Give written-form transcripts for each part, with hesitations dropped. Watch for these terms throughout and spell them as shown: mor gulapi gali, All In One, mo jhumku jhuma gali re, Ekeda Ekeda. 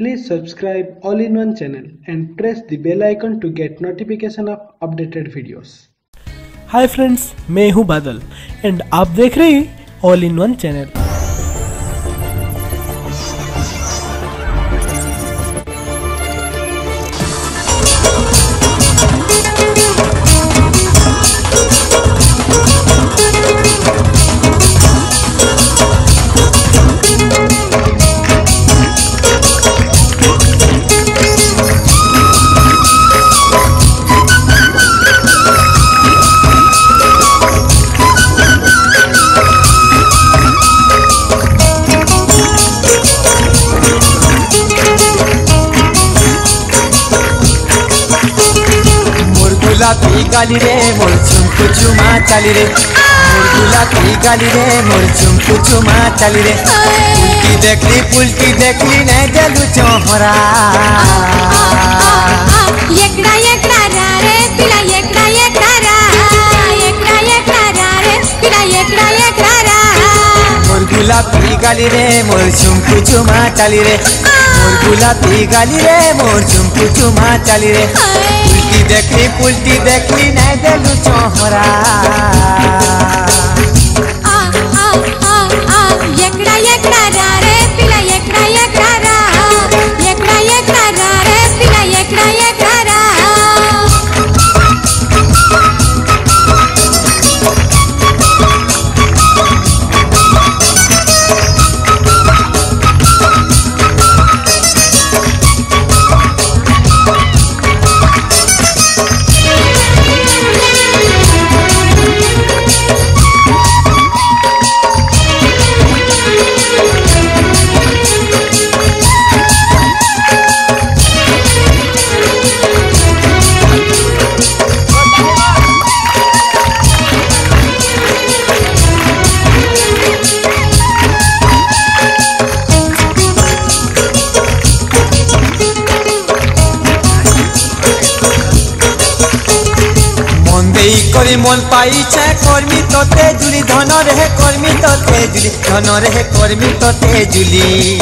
Please subscribe All In One channel and press the bell icon to get notification of updated videos. Hi friends, मैं हूं बादल and आप देख रहे हैं ऑल इन वन चैनल। गुलाबी गाली रे मोर झुमकु चुमा चाली रे, मोर गुलाबी गाली रे मोर झुमकु चुमा चाली रे। पुलटी देखली नै जलु चोहरा एकड़ा एकड़ा रा रे पिला एकड़ा रे पिला एकड़ा रा। मोर गुलाबी गाली रे मोर झुमकु चुमा चाली रे, मोर गुलाबी गाली रे मोर झुमकु चुमा चाली रे। पुलटी देखली नहीं देलू चोहरा एकड़ा एकड़ा रा रे पिला एकड़ा रा रे पिला एकड़ा रा। करी मन पाई कर्मी तो तेजुली धन रहे कर्मी तो तेजुली धन रहे कर्मी तो तेजुली।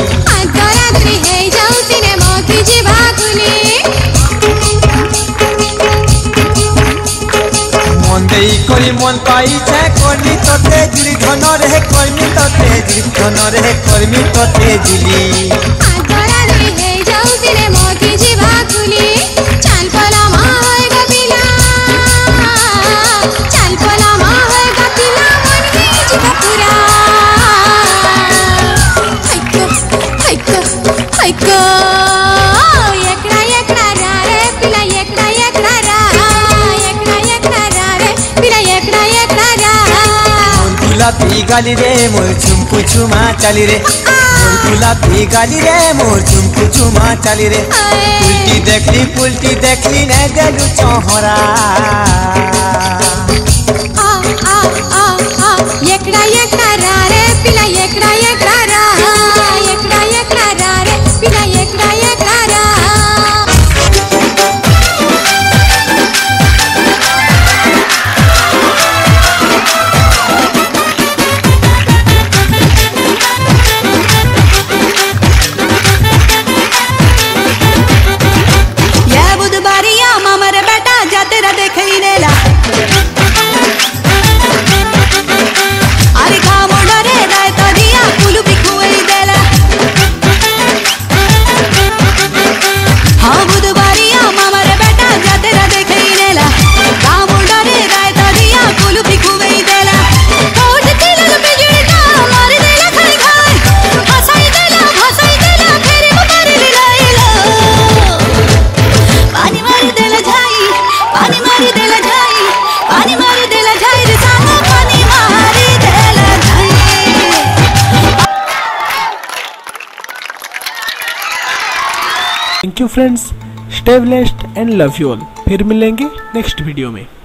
मन दे करी मन पाई कर्मी तो तेजुली धन रहे कर्मी तो तेजुली धन रहे कर्मी तो तेजुली। गुलाबी गाली रे मोर झुमकु चुमा चाली रे, मोर गुलाबी गाली रे मोर झुमकु चुमा चाली रे। पुलटी देखली ने देलू चोहरा एकड़ा एकड़ा रा रे पिला एकड़ा रा रे पिला एकड़ा रा। Thank you friends, stay blessed and love you all. फिर मिलेंगे नेक्स्ट वीडियो में।